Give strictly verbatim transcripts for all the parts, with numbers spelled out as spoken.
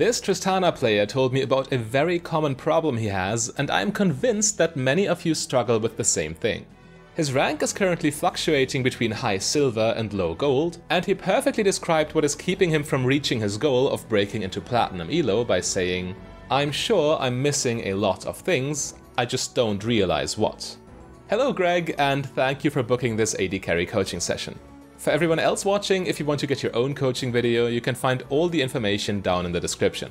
This Tristana player told me about a very common problem he has, and I am convinced that many of you struggle with the same thing. His rank is currently fluctuating between high silver and low gold, and he perfectly described what is keeping him from reaching his goal of breaking into platinum elo by saying, "I'm sure I'm missing a lot of things, I just don't realize what." Hello Greg, and thank you for booking this A D Carry coaching session. For everyone else watching, if you want to get your own coaching video, you can find all the information down in the description.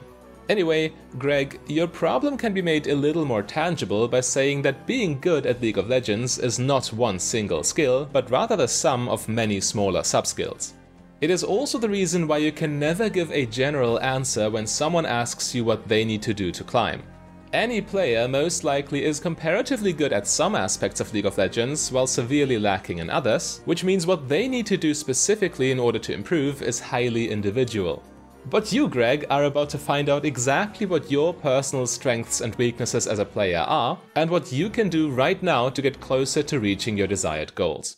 Anyway, Greg, your problem can be made a little more tangible by saying that being good at League of Legends is not one single skill, but rather the sum of many smaller subskills. It is also the reason why you can never give a general answer when someone asks you what they need to do to climb. Any player most likely is comparatively good at some aspects of League of Legends while severely lacking in others, which means what they need to do specifically in order to improve is highly individual. But you, Greg, are about to find out exactly what your personal strengths and weaknesses as a player are, and what you can do right now to get closer to reaching your desired goals.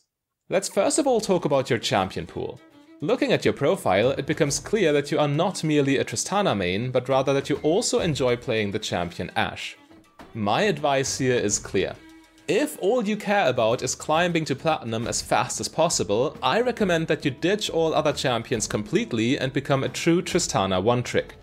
Let's first of all talk about your champion pool. Looking at your profile, it becomes clear that you are not merely a Tristana main, but rather that you also enjoy playing the champion Ashe. My advice here is clear. If all you care about is climbing to platinum as fast as possible, I recommend that you ditch all other champions completely and become a true Tristana one-trick.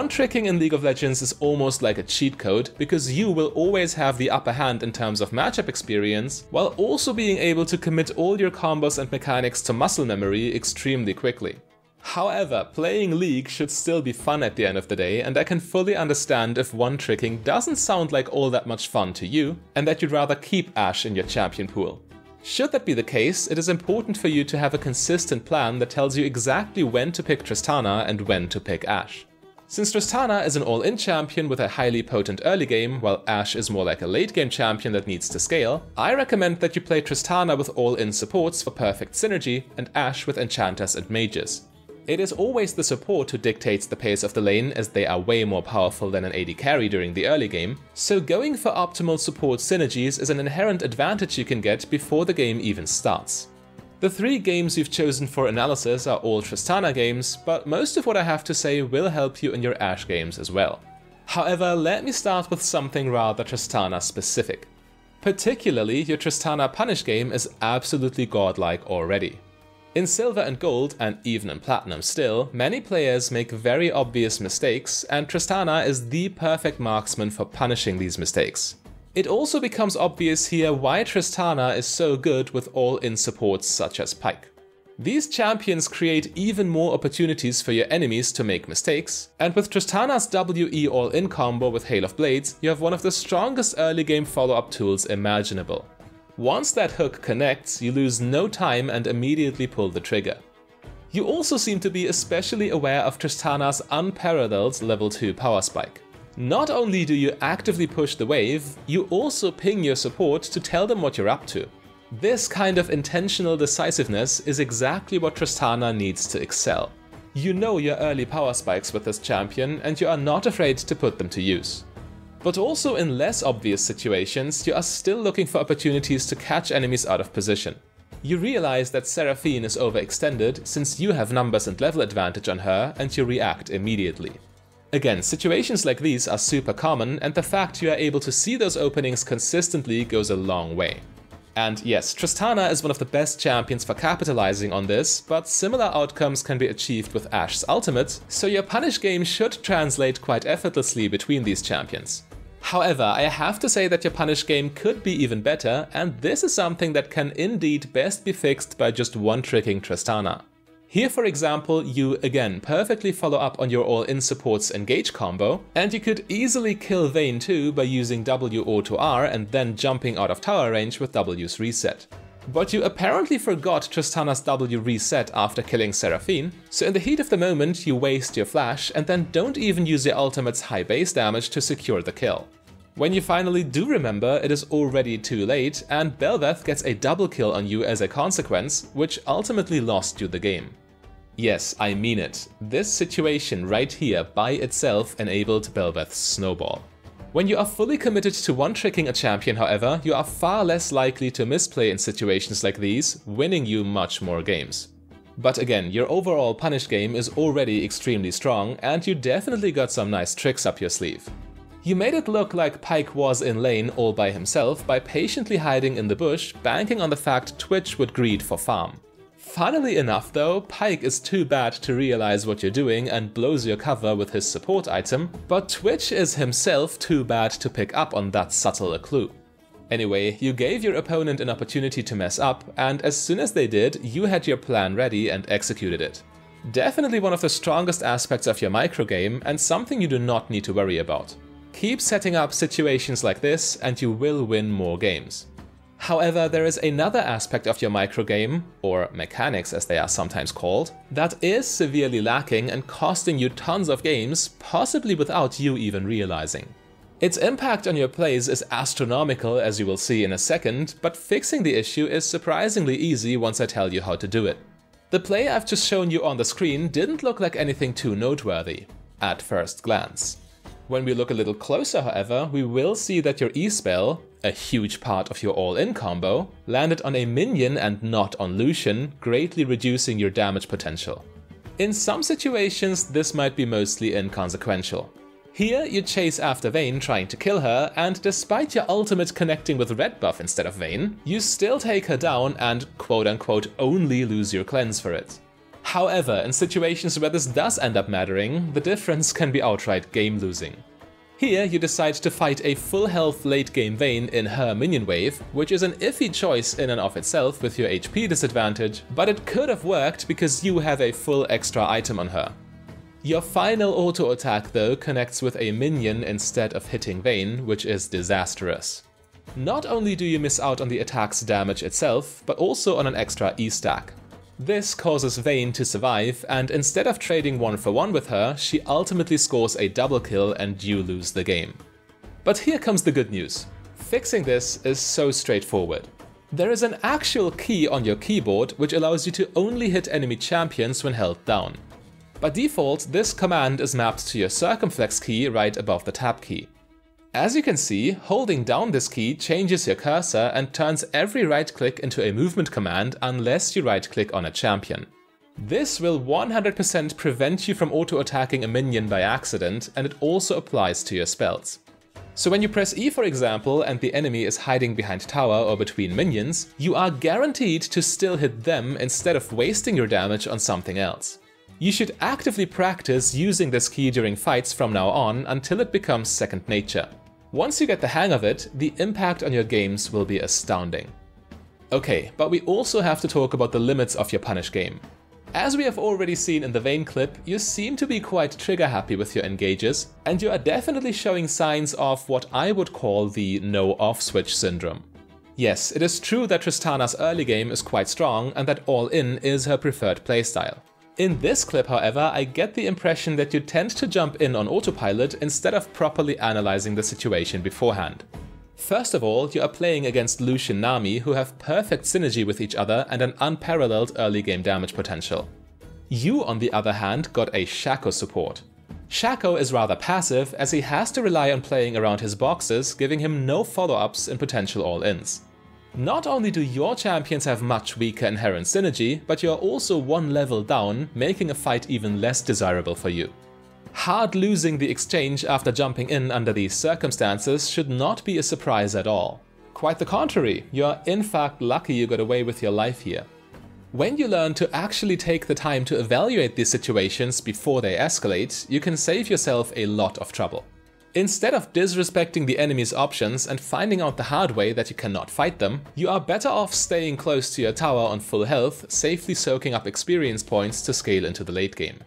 One-tricking in League of Legends is almost like a cheat code, because you will always have the upper hand in terms of matchup experience, while also being able to commit all your combos and mechanics to muscle memory extremely quickly. However, playing League should still be fun at the end of the day, and I can fully understand if one-tricking doesn't sound like all that much fun to you, and that you'd rather keep Ashe in your champion pool. Should that be the case, it is important for you to have a consistent plan that tells you exactly when to pick Tristana and when to pick Ashe. Since Tristana is an all-in champion with a highly potent early game, while Ashe is more like a late-game champion that needs to scale, I recommend that you play Tristana with all-in supports for perfect synergy, and Ashe with enchanters and mages. It is always the support who dictates the pace of the lane, as they are way more powerful than an A D carry during the early game, so going for optimal support synergies is an inherent advantage you can get before the game even starts. The three games you've chosen for analysis are all Tristana games, but most of what I have to say will help you in your Ashe games as well. However, let me start with something rather Tristana specific. Particularly, your Tristana punish game is absolutely godlike already. In silver and gold, and even in platinum still, many players make very obvious mistakes, and Tristana is the perfect marksman for punishing these mistakes. It also becomes obvious here why Tristana is so good with all-in supports such as Pyke. These champions create even more opportunities for your enemies to make mistakes, and with Tristana's W E all-in combo with Hail of Blades, you have one of the strongest early-game follow-up tools imaginable. Once that hook connects, you lose no time and immediately pull the trigger. You also seem to be especially aware of Tristana's unparalleled level two power spike. Not only do you actively push the wave, you also ping your support to tell them what you're up to. This kind of intentional decisiveness is exactly what Tristana needs to excel. You know your early power spikes with this champion, and you are not afraid to put them to use. But also in less obvious situations, you are still looking for opportunities to catch enemies out of position. You realize that Seraphine is overextended, since you have numbers and level advantage on her, and you react immediately. Again, situations like these are super common, and the fact you are able to see those openings consistently goes a long way. And yes, Tristana is one of the best champions for capitalizing on this, but similar outcomes can be achieved with Ashe's ultimate, so your punish game should translate quite effortlessly between these champions. However, I have to say that your punish game could be even better, and this is something that can indeed best be fixed by just one-tricking Tristana. Here, for example, you again perfectly follow up on your all-in support's engage combo, and you could easily kill Vayne too by using W auto R and then jumping out of tower range with W's reset. But you apparently forgot Tristana's W reset after killing Seraphine, so in the heat of the moment you waste your flash and then don't even use your ultimate's high base damage to secure the kill. When you finally do remember, it is already too late, and Bel'Veth gets a double kill on you as a consequence, which ultimately lost you the game. Yes, I mean it. This situation right here by itself enabled Bel'Veth's snowball. When you are fully committed to one-tricking a champion, however, you are far less likely to misplay in situations like these, winning you much more games. But again, your overall punish game is already extremely strong, and you definitely got some nice tricks up your sleeve. You made it look like Pyke was in lane all by himself by patiently hiding in the bush, banking on the fact Twitch would greed for farm. Funnily enough though, Pyke is too bad to realize what you're doing and blows your cover with his support item, but Twitch is himself too bad to pick up on that subtle a clue. Anyway, you gave your opponent an opportunity to mess up, and as soon as they did, you had your plan ready and executed it. Definitely one of the strongest aspects of your microgame, and something you do not need to worry about. Keep setting up situations like this and you will win more games. However, there is another aspect of your microgame, or mechanics as they are sometimes called, that is severely lacking and costing you tons of games, possibly without you even realizing. Its impact on your plays is astronomical, as you will see in a second, but fixing the issue is surprisingly easy once I tell you how to do it. The play I've just shown you on the screen didn't look like anything too noteworthy, at first glance. When we look a little closer, however, we will see that your E-spell, a huge part of your all-in combo, landed on a minion and not on Lucian, greatly reducing your damage potential. In some situations, this might be mostly inconsequential. Here, you chase after Vayne trying to kill her, and despite your ultimate connecting with red buff instead of Vayne, you still take her down and quote-unquote only lose your cleanse for it. However, in situations where this does end up mattering, the difference can be outright game losing. Here, you decide to fight a full health late game Vayne in her minion wave, which is an iffy choice in and of itself with your H P disadvantage, but it could have worked because you have a full extra item on her. Your final auto attack though connects with a minion instead of hitting Vayne, which is disastrous. Not only do you miss out on the attack's damage itself, but also on an extra E stack. This causes Vayne to survive, and instead of trading one for one with her, she ultimately scores a double kill and you lose the game. But here comes the good news. Fixing this is so straightforward. There is an actual key on your keyboard which allows you to only hit enemy champions when held down. By default, this command is mapped to your circumflex key right above the tab key. As you can see, holding down this key changes your cursor and turns every right-click into a movement command unless you right-click on a champion. This will one hundred percent prevent you from auto-attacking a minion by accident, and it also applies to your spells. So when you press E, for example, and the enemy is hiding behind tower or between minions, you are guaranteed to still hit them instead of wasting your damage on something else. You should actively practice using this key during fights from now on until it becomes second nature. Once you get the hang of it, the impact on your games will be astounding. Okay, but we also have to talk about the limits of your punish game. As we have already seen in the Vayne clip, you seem to be quite trigger happy with your engages, and you are definitely showing signs of what I would call the no-off switch syndrome. Yes, it is true that Tristana's early game is quite strong and that all-in is her preferred playstyle. In this clip, however, I get the impression that you tend to jump in on autopilot instead of properly analyzing the situation beforehand. First of all, you are playing against Lucian and Nami, who have perfect synergy with each other and an unparalleled early game damage potential. You, on the other hand, got a Shaco support. Shaco is rather passive, as he has to rely on playing around his boxes, giving him no follow-ups in potential all-ins. Not only do your champions have much weaker inherent synergy, but you are also one level down, making a fight even less desirable for you. Hard losing the exchange after jumping in under these circumstances should not be a surprise at all. Quite the contrary, you are in fact lucky you got away with your life here. When you learn to actually take the time to evaluate these situations before they escalate, you can save yourself a lot of trouble. Instead of disrespecting the enemy's options and finding out the hard way that you cannot fight them, you are better off staying close to your tower on full health, safely soaking up experience points to scale into the late game.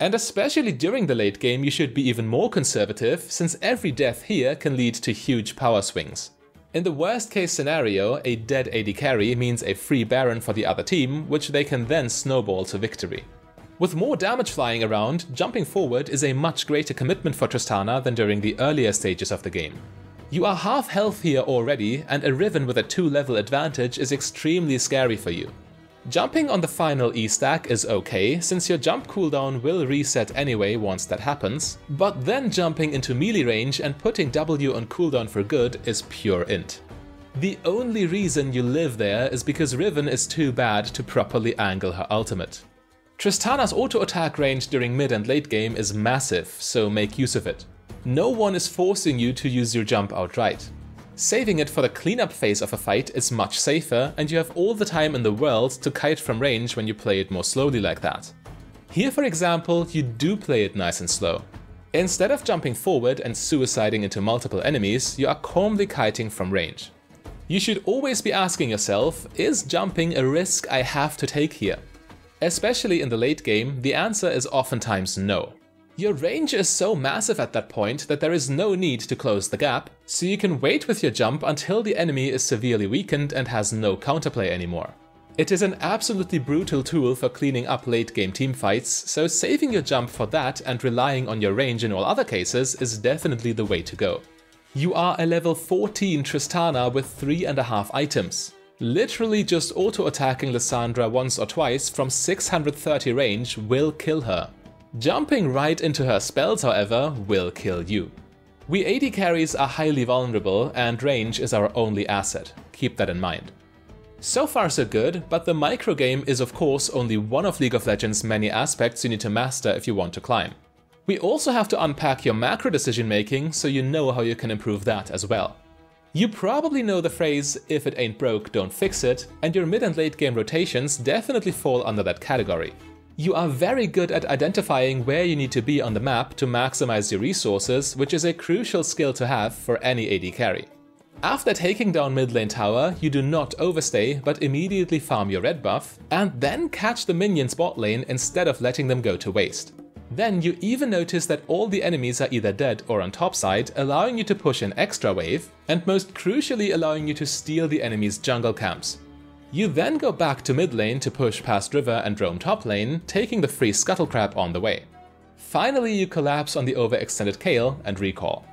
And especially during the late game, you should be even more conservative, since every death here can lead to huge power swings. In the worst case scenario, a dead A D carry means a free Baron for the other team, which they can then snowball to victory. With more damage flying around, jumping forward is a much greater commitment for Tristana than during the earlier stages of the game. You are half health here already, and a Riven with a two level advantage is extremely scary for you. Jumping on the final E-stack is okay, since your jump cooldown will reset anyway once that happens, but then jumping into melee range and putting W on cooldown for good is pure int. The only reason you live there is because Riven is too bad to properly angle her ultimate. Tristana's auto-attack range during mid and late game is massive, so make use of it. No one is forcing you to use your jump outright. Saving it for the cleanup phase of a fight is much safer, and you have all the time in the world to kite from range when you play it more slowly like that. Here, for example, you do play it nice and slow. Instead of jumping forward and suiciding into multiple enemies, you are calmly kiting from range. You should always be asking yourself, is jumping a risk I have to take here? Especially in the late game, the answer is oftentimes no. Your range is so massive at that point that there is no need to close the gap, so you can wait with your jump until the enemy is severely weakened and has no counterplay anymore. It is an absolutely brutal tool for cleaning up late game teamfights, so saving your jump for that and relying on your range in all other cases is definitely the way to go. You are a level fourteen Tristana with three and a half items. Literally just auto-attacking Lissandra once or twice from six hundred thirty range will kill her. Jumping right into her spells, however, will kill you. We A D carries are highly vulnerable and range is our only asset. Keep that in mind. So far so good, but the microgame is of course only one of League of Legends' many aspects you need to master if you want to climb. We also have to unpack your macro decision making so you know how you can improve that as well. You probably know the phrase, if it ain't broke, don't fix it, and your mid and late game rotations definitely fall under that category. You are very good at identifying where you need to be on the map to maximize your resources, which is a crucial skill to have for any A D carry. After taking down mid lane tower, you do not overstay, but immediately farm your red buff, and then catch the minions bot lane instead of letting them go to waste. Then you even notice that all the enemies are either dead or on topside, allowing you to push an extra wave, and most crucially allowing you to steal the enemy's jungle camps. You then go back to mid lane to push past river and roam top lane, taking the free scuttlecrab on the way. Finally you collapse on the overextended Kayle and recall.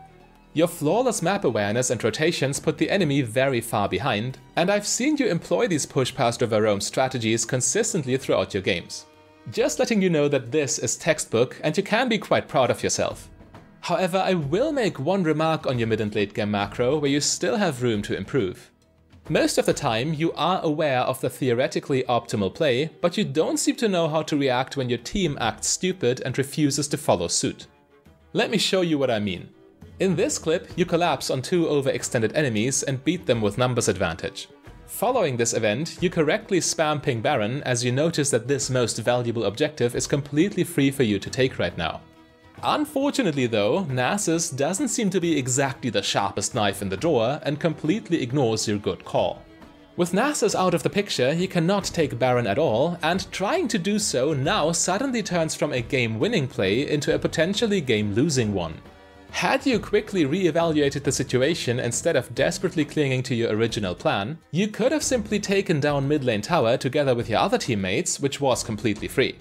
Your flawless map awareness and rotations put the enemy very far behind, and I've seen you employ these push past river roam strategies consistently throughout your games. Just letting you know that this is textbook and you can be quite proud of yourself. However, I will make one remark on your mid and late game macro where you still have room to improve. Most of the time you are aware of the theoretically optimal play, but you don't seem to know how to react when your team acts stupid and refuses to follow suit. Let me show you what I mean. In this clip, you collapse on two overextended enemies and beat them with numbers advantage. Following this event, you correctly spam ping Baron as you notice that this most valuable objective is completely free for you to take right now. Unfortunately though, Nasus doesn't seem to be exactly the sharpest knife in the drawer and completely ignores your good call. With Nasus out of the picture, he cannot take Baron at all, and trying to do so now suddenly turns from a game-winning play into a potentially game-losing one. Had you quickly re-evaluated the situation instead of desperately clinging to your original plan, you could have simply taken down mid lane tower together with your other teammates, which was completely free.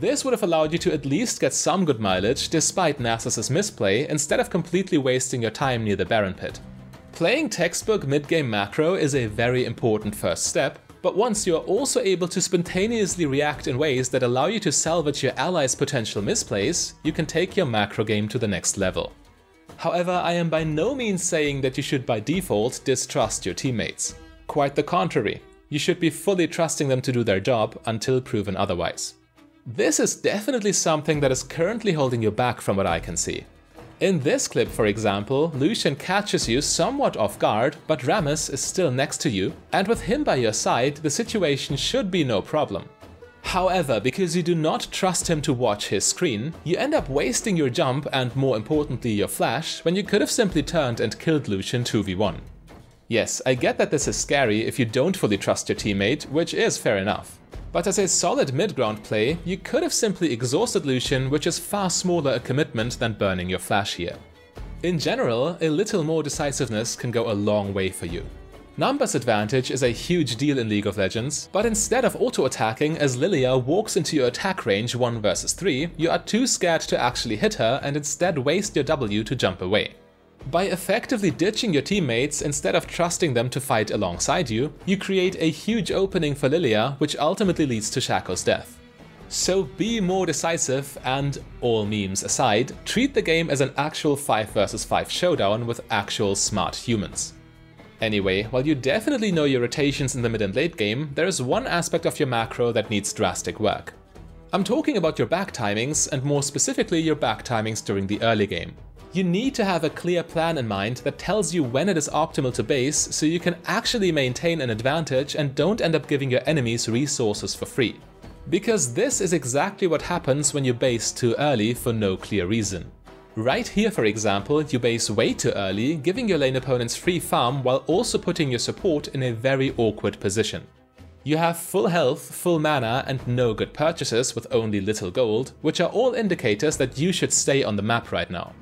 This would have allowed you to at least get some good mileage despite Nasus' misplay instead of completely wasting your time near the Baron pit. Playing textbook mid-game macro is a very important first step, but once you are also able to spontaneously react in ways that allow you to salvage your allies' potential misplays, you can take your macro game to the next level. However, I am by no means saying that you should by default distrust your teammates. Quite the contrary, you should be fully trusting them to do their job until proven otherwise. This is definitely something that is currently holding you back from what I can see. In this clip, for example, Lucian catches you somewhat off guard, but Rammus is still next to you, and with him by your side, the situation should be no problem. However, because you do not trust him to watch his screen, you end up wasting your jump and more importantly your flash when you could have simply turned and killed Lucian two v one. Yes, I get that this is scary if you don't fully trust your teammate, which is fair enough. But as a solid mid-ground play, you could have simply exhausted Lucian, which is far smaller a commitment than burning your flash here. In general, a little more decisiveness can go a long way for you. Numbers advantage is a huge deal in League of Legends, but instead of auto-attacking as Lillia walks into your attack range one versus three, you are too scared to actually hit her and instead waste your W to jump away. By effectively ditching your teammates instead of trusting them to fight alongside you, you create a huge opening for Lillia, which ultimately leads to Shaco's death. So be more decisive and, all memes aside, treat the game as an actual five versus five showdown with actual smart humans. Anyway, while you definitely know your rotations in the mid and late game, there is one aspect of your macro that needs drastic work. I'm talking about your back timings, and more specifically your back timings during the early game. You need to have a clear plan in mind that tells you when it is optimal to base, so you can actually maintain an advantage and don't end up giving your enemies resources for free. Because this is exactly what happens when you base too early for no clear reason. Right here, for example, you base way too early, giving your lane opponents free farm while also putting your support in a very awkward position. You have full health, full mana, and no good purchases with only little gold, which are all indicators that you should stay on the map right now.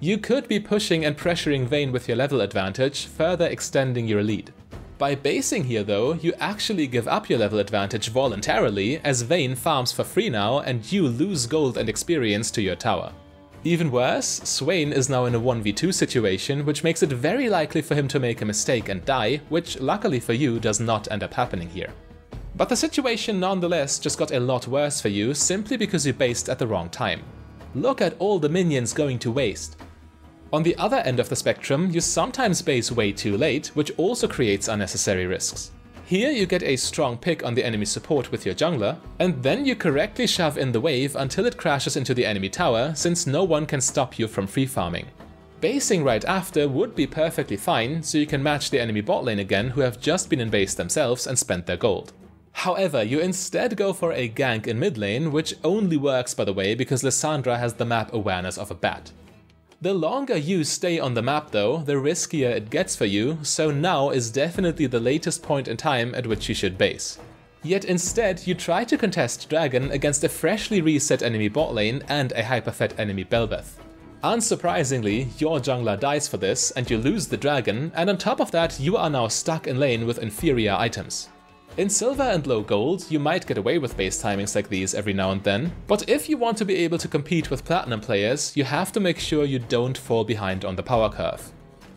You could be pushing and pressuring Vayne with your level advantage, further extending your lead. By basing here though, you actually give up your level advantage voluntarily, as Vayne farms for free now and you lose gold and experience to your tower. Even worse, Swain is now in a one v two situation, which makes it very likely for him to make a mistake and die, which luckily for you does not end up happening here. But the situation nonetheless just got a lot worse for you simply because you based at the wrong time. Look at all the minions going to waste. On the other end of the spectrum, you sometimes base way too late, which also creates unnecessary risks. Here you get a strong pick on the enemy support with your jungler, and then you correctly shove in the wave until it crashes into the enemy tower, since no one can stop you from free farming. Basing right after would be perfectly fine, so you can match the enemy bot lane again, who have just been in base themselves and spent their gold. However, you instead go for a gank in mid lane, which only works, by the way, because Lissandra has the map awareness of a bat. The longer you stay on the map though, the riskier it gets for you, so now is definitely the latest point in time at which you should base. Yet instead, you try to contest Dragon against a freshly reset enemy bot lane and a hyperfed enemy Bel'Veth. Unsurprisingly, your jungler dies for this and you lose the Dragon, and on top of that you are now stuck in lane with inferior items. In silver and low gold, you might get away with base timings like these every now and then, but if you want to be able to compete with platinum players, you have to make sure you don't fall behind on the power curve.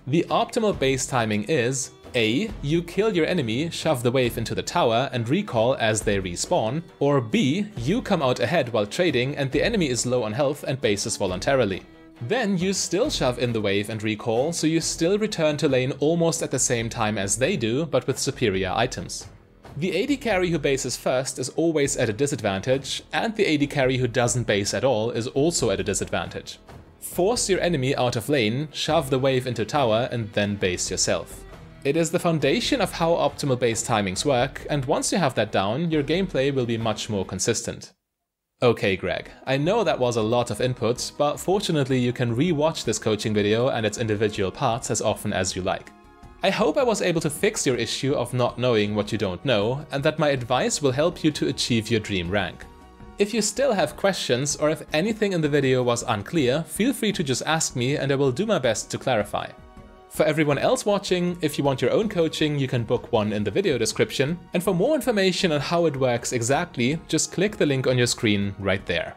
The optimal base timing is A. You kill your enemy, shove the wave into the tower and recall as they respawn, or B. You come out ahead while trading and the enemy is low on health and bases voluntarily. Then you still shove in the wave and recall, so you still return to lane almost at the same time as they do, but with superior items. The A D carry who bases first is always at a disadvantage, and the A D carry who doesn't base at all is also at a disadvantage. Force your enemy out of lane, shove the wave into tower, and then base yourself. It is the foundation of how optimal base timings work, and once you have that down, your gameplay will be much more consistent. Okay Greg, I know that was a lot of input, but fortunately you can re-watch this coaching video and its individual parts as often as you like. I hope I was able to fix your issue of not knowing what you don't know, and that my advice will help you to achieve your dream rank. If you still have questions, or if anything in the video was unclear, feel free to just ask me and I will do my best to clarify. For everyone else watching, if you want your own coaching, you can book one in the video description, and for more information on how it works exactly, just click the link on your screen right there.